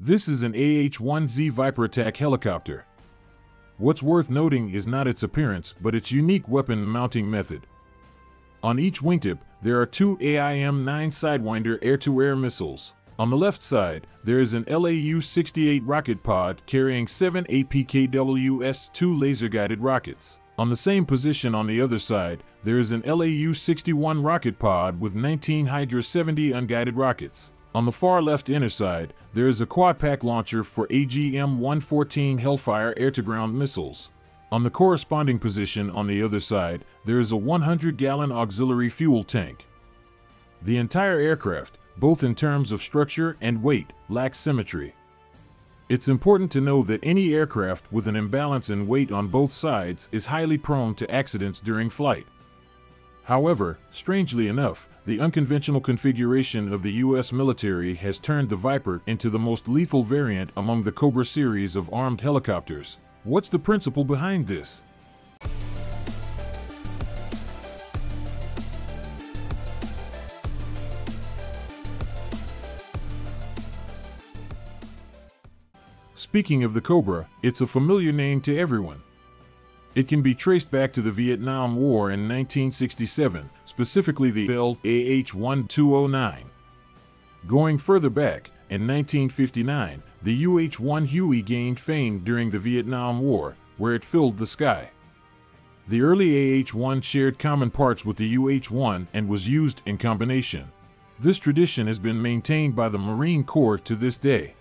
This is an AH-1Z Viper attack helicopter. What's worth noting is not its appearance, but its unique weapon mounting method. On each wingtip, there are two AIM-9 Sidewinder air-to-air missiles. On the left side, there is an LAU-68 rocket pod carrying 7 APKWS II laser-guided rockets. On the same position on the other side, there is an LAU-61 rocket pod with 19 Hydra 70 unguided rockets. On the far left inner side, there is a quad-pack launcher for AGM-114 Hellfire air-to-ground missiles. On the corresponding position on the other side, there is a 100-gallon auxiliary fuel tank. The entire aircraft, both in terms of structure and weight, lacks symmetry. It's important to know that any aircraft with an imbalance in weight on both sides is highly prone to accidents during flight. However, strangely enough, the unconventional configuration of the U.S. military has turned the Viper into the most lethal variant among the Cobra series of armed helicopters. What's the principle behind this? Speaking of the Cobra, it's a familiar name to everyone. It can be traced back to the Vietnam War in 1967, specifically the Bell AH-1209. Going further back, in 1959, the UH-1 Huey gained fame during the Vietnam War, where it filled the sky. The early AH-1 shared common parts with the UH-1 and was used in combination. This tradition has been maintained by the Marine Corps to this day.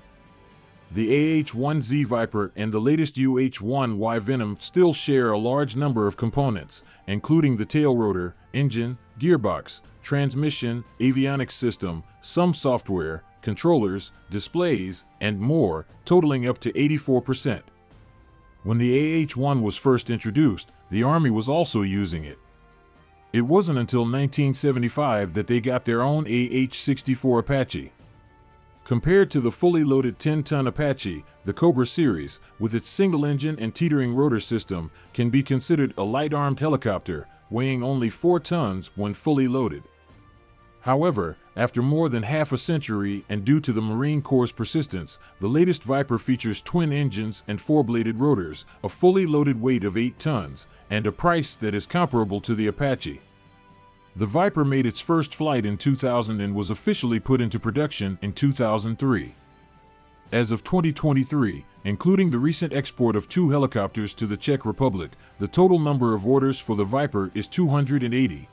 The AH-1Z Viper and the latest UH-1Y Venom still share a large number of components, including the tail rotor, engine, gearbox, transmission, avionics system, some software, controllers, displays, and more, totaling up to 84%. When the AH-1 was first introduced, the Army was also using it. It wasn't until 1975 that they got their own AH-64 Apache. Compared to the fully loaded 10-ton Apache, the Cobra series, with its single-engine and teetering rotor system, can be considered a light-armed helicopter, weighing only 4 tons when fully loaded. However, after more than half a century and due to the Marine Corps' persistence, the latest Viper features twin engines and 4-bladed rotors, a fully loaded weight of 8 tons, and a price that is comparable to the Apache. The Viper made its first flight in 2000 and was officially put into production in 2003. As of 2023, including the recent export of 2 helicopters to the Czech Republic, the total number of orders for the Viper is 280.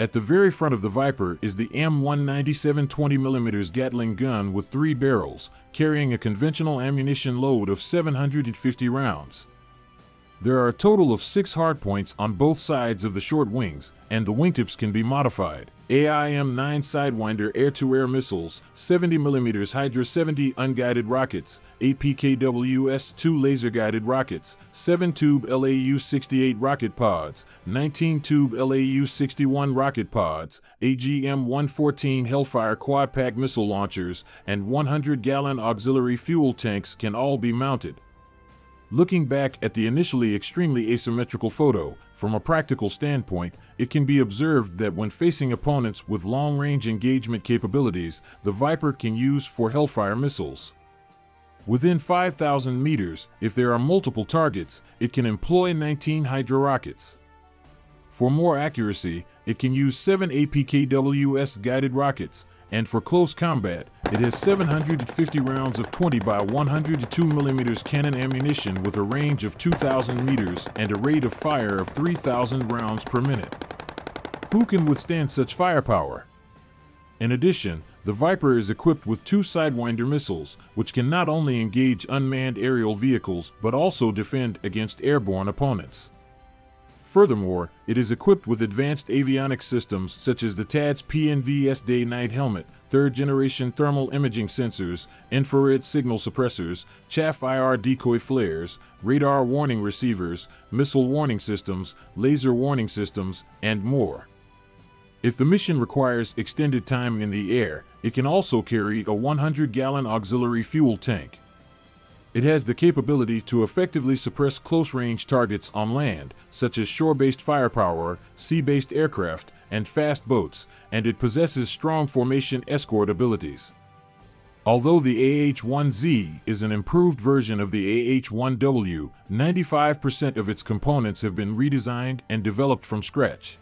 At the very front of the Viper is the M197 20mm Gatling gun with 3 barrels, carrying a conventional ammunition load of 750 rounds. There are a total of 6 hardpoints on both sides of the short wings, and the wingtips can be modified. AIM-9 Sidewinder air-to-air missiles, 70mm Hydra 70 unguided rockets, APKWS II laser-guided rockets, 7-tube LAU-68 rocket pods, 19-tube LAU-61 rocket pods, AGM-114 Hellfire quad-pack missile launchers, and 100-gallon auxiliary fuel tanks can all be mounted. Looking back at the initially extremely asymmetrical photo, from a practical standpoint, it can be observed that when facing opponents with long-range engagement capabilities, the Viper can use 4 Hellfire missiles. Within 5,000 meters, if there are multiple targets, it can employ 19 Hydra rockets. For more accuracy, it can use 7 APKWS guided rockets, and for close combat, it has 750 rounds of 20x102mm cannon ammunition with a range of 2,000 meters and a rate of fire of 3,000 rounds per minute. Who can withstand such firepower? In addition, the Viper is equipped with 2 Sidewinder missiles, which can not only engage unmanned aerial vehicles but also defend against airborne opponents. Furthermore, it is equipped with advanced avionics systems such as the TADS PNVS Day-Night Helmet, 3rd-generation thermal imaging sensors, infrared signal suppressors, chaff IR decoy flares, radar warning receivers, missile warning systems, laser warning systems, and more. If the mission requires extended time in the air, it can also carry a 100-gallon auxiliary fuel tank. It has the capability to effectively suppress close-range targets on land, such as shore-based firepower, sea-based aircraft, and fast boats, and it possesses strong formation escort abilities. Although the AH-1Z is an improved version of the AH-1W, 95% of its components have been redesigned and developed from scratch.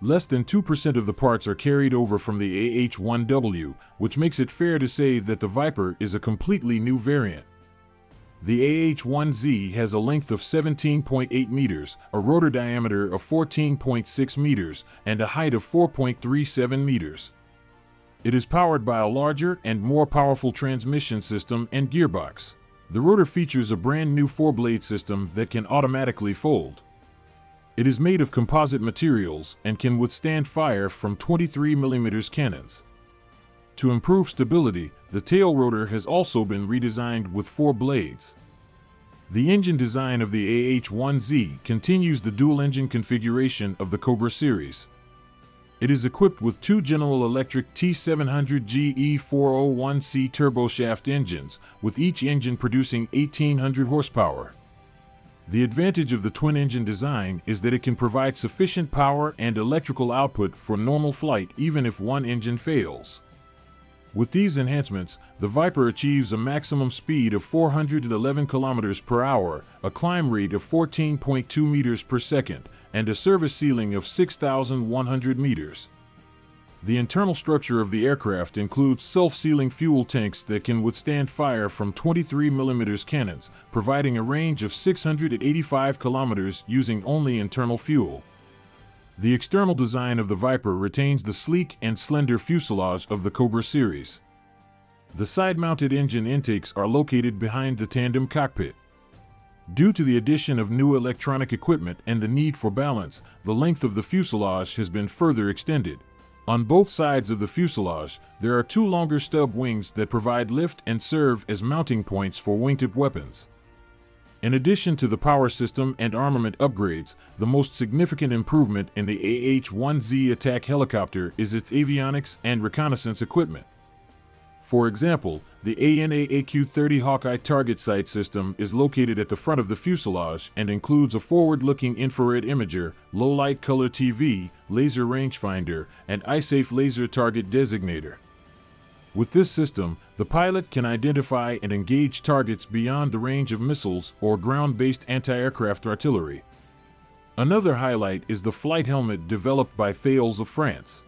Less than 2% of the parts are carried over from the AH-1W, which makes it fair to say that the Viper is a completely new variant. The AH-1Z has a length of 17.8 meters, a rotor diameter of 14.6 meters, and a height of 4.37 meters. It is powered by a larger and more powerful transmission system and gearbox. The rotor features a brand new four-blade system that can automatically fold. It is made of composite materials and can withstand fire from 23 mm cannons. To improve stability, the tail rotor has also been redesigned with four blades. The engine design of the AH-1Z continues the dual-engine configuration of the Cobra series. It is equipped with two General Electric T700-GE-401C turboshaft engines, with each engine producing 1,800 horsepower. The advantage of the twin-engine design is that it can provide sufficient power and electrical output for normal flight even if one engine fails. With these enhancements, the Viper achieves a maximum speed of 411 km per hour, a climb rate of 14.2 meters per second, and a service ceiling of 6,100 meters. The internal structure of the aircraft includes self-sealing fuel tanks that can withstand fire from 23 mm cannons, providing a range of 685 kilometers using only internal fuel. The external design of the Viper retains the sleek and slender fuselage of the Cobra series. The side-mounted engine intakes are located behind the tandem cockpit. Due to the addition of new electronic equipment and the need for balance, the length of the fuselage has been further extended. On both sides of the fuselage, there are two longer stub wings that provide lift and serve as mounting points for wingtip weapons. In addition to the power system and armament upgrades, the most significant improvement in the AH-1Z attack helicopter is its avionics and reconnaissance equipment. For example, the AN/AAQ-30 Hawkeye target sight system is located at the front of the fuselage and includes a forward-looking infrared imager, low-light color TV, laser rangefinder, and eye-safe laser target designator. With this system, the pilot can identify and engage targets beyond the range of missiles or ground-based anti-aircraft artillery. Another highlight is the flight helmet developed by Thales of France.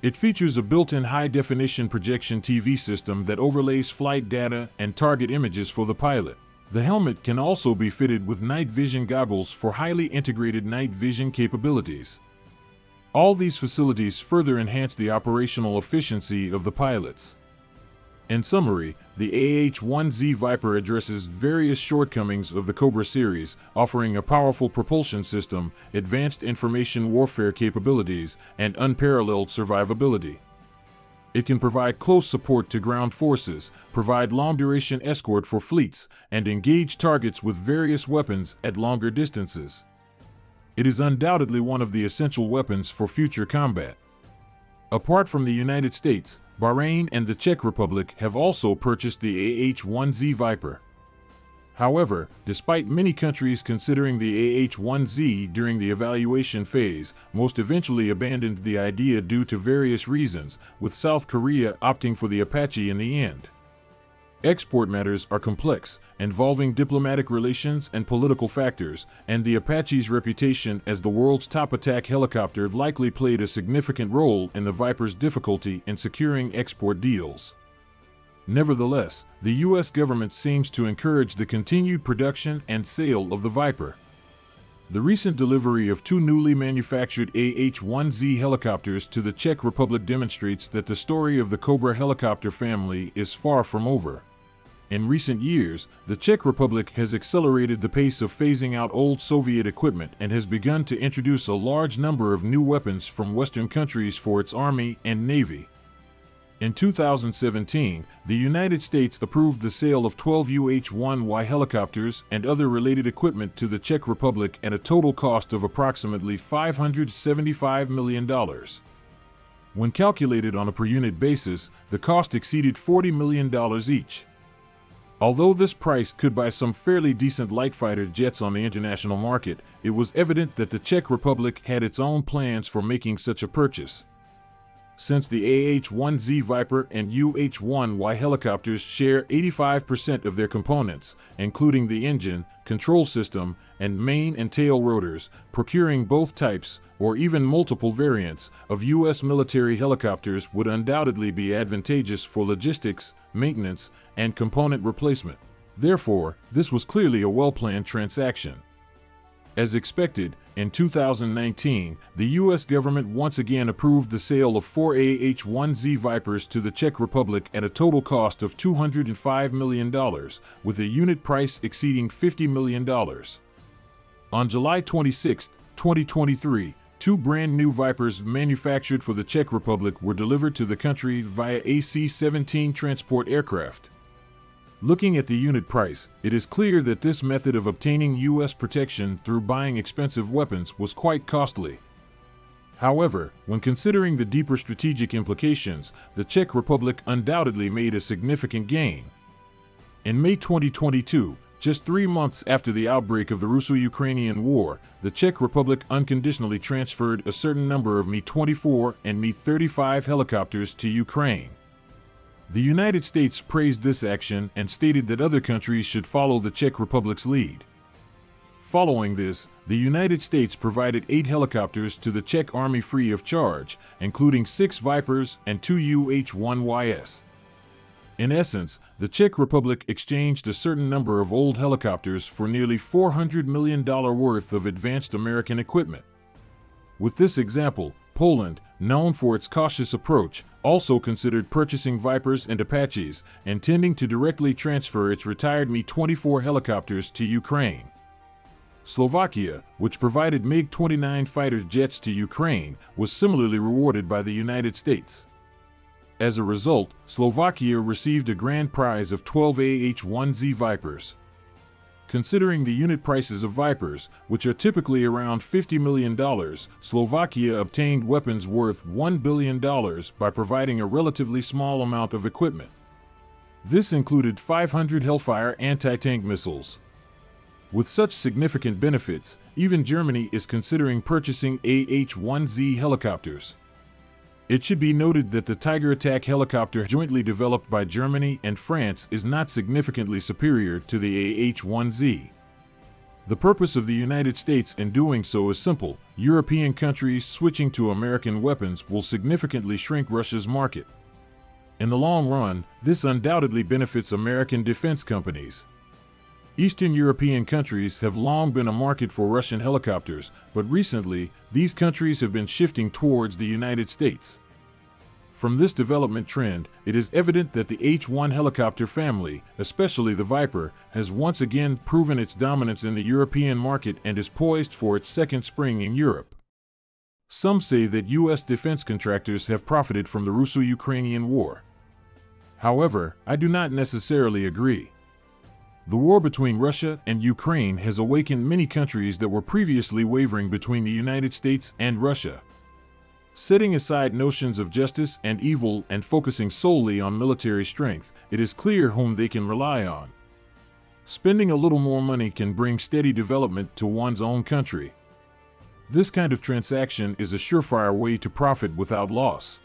It features a built-in high-definition projection TV system that overlays flight data and target images for the pilot. The helmet can also be fitted with night vision goggles for highly integrated night vision capabilities. All these facilities further enhance the operational efficiency of the pilots. In summary, the AH-1Z Viper addresses various shortcomings of the Cobra series, offering a powerful propulsion system, advanced information warfare capabilities, and unparalleled survivability. It can provide close support to ground forces, provide long-duration escort for fleets, and engage targets with various weapons at longer distances. It is undoubtedly one of the essential weapons for future combat. Apart from the United States, Bahrain and the Czech Republic have also purchased the AH-1Z Viper. However, despite many countries considering the AH-1Z during the evaluation phase, most eventually abandoned the idea due to various reasons, with South Korea opting for the Apache in the end. Export matters are complex, involving diplomatic relations and political factors, and the Apache's reputation as the world's top attack helicopter likely played a significant role in the Viper's difficulty in securing export deals. Nevertheless, the U.S. government seems to encourage the continued production and sale of the Viper. The recent delivery of two newly manufactured AH-1Z helicopters to the Czech Republic demonstrates that the story of the Cobra helicopter family is far from over. In recent years, the Czech Republic has accelerated the pace of phasing out old Soviet equipment and has begun to introduce a large number of new weapons from Western countries for its army and navy. In 2017, the United States approved the sale of 12 UH-1Y helicopters and other related equipment to the Czech Republic at a total cost of approximately $575 million. When calculated on a per-unit basis, the cost exceeded $40 million each. Although this price could buy some fairly decent light fighter jets on the international market, it was evident that the Czech Republic had its own plans for making such a purchase. since the AH-1Z Viper and UH-1Y helicopters share 85% of their components, including the engine, control system, and main and tail rotors, procuring both types, or even multiple variants, of U.S. military helicopters would undoubtedly be advantageous for logistics, maintenance, and component replacement. Therefore, this was clearly a well-planned transaction. As expected, in 2019, the U.S. government once again approved the sale of 4 AH-1Z Vipers to the Czech Republic at a total cost of $205 million, with a unit price exceeding $50 million. On July 26, 2023, two brand new Vipers manufactured for the Czech Republic were delivered to the country via AC-17 transport aircraft. Looking at the unit price, it is clear that this method of obtaining U.S. protection through buying expensive weapons was quite costly. However, when considering the deeper strategic implications, the Czech Republic undoubtedly made a significant gain. In May 2022, just 3 months after the outbreak of the Russo-Ukrainian War, the Czech Republic unconditionally transferred a certain number of Mi-24 and Mi-35 helicopters to Ukraine. The United States praised this action and stated that other countries should follow the Czech Republic's lead. Following this, the United States provided 8 helicopters to the Czech Army free of charge, including 6 Vipers and 2 UH-1Ys. In essence, the Czech Republic exchanged a certain number of old helicopters for nearly $400 million worth of advanced American equipment. With this example, Poland, known for its cautious approach, also considered purchasing Vipers and Apaches, intending to directly transfer its retired Mi-24 helicopters to Ukraine. Slovakia, which provided MiG-29 fighter jets to Ukraine, was similarly rewarded by the United States. As a result, Slovakia received a grand prize of 12 AH-1Z Vipers. Considering the unit prices of Vipers, which are typically around $50 million, Slovakia obtained weapons worth $1 billion by providing a relatively small amount of equipment. This included 500 Hellfire anti-tank missiles. With such significant benefits, even Germany is considering purchasing AH-1Z helicopters. It should be noted that the Tiger attack helicopter jointly developed by Germany and France is not significantly superior to the AH-1Z. The purpose of the United States in doing so is simple: European countries switching to American weapons will significantly shrink Russia's market. In the long run, this undoubtedly benefits American defense companies. Eastern European countries have long been a market for Russian helicopters, but recently, these countries have been shifting towards the United States. From this development trend, it is evident that the H-1 helicopter family, especially the Viper, has once again proven its dominance in the European market and is poised for its second spring in Europe. Some say that U.S. defense contractors have profited from the Russo-Ukrainian war. However, I do not necessarily agree. The war between Russia and Ukraine has awakened many countries that were previously wavering between the United States and Russia. Setting aside notions of justice and evil and focusing solely on military strength, it is clear whom they can rely on. Spending a little more money can bring steady development to one's own country. This kind of transaction is a surefire way to profit without loss.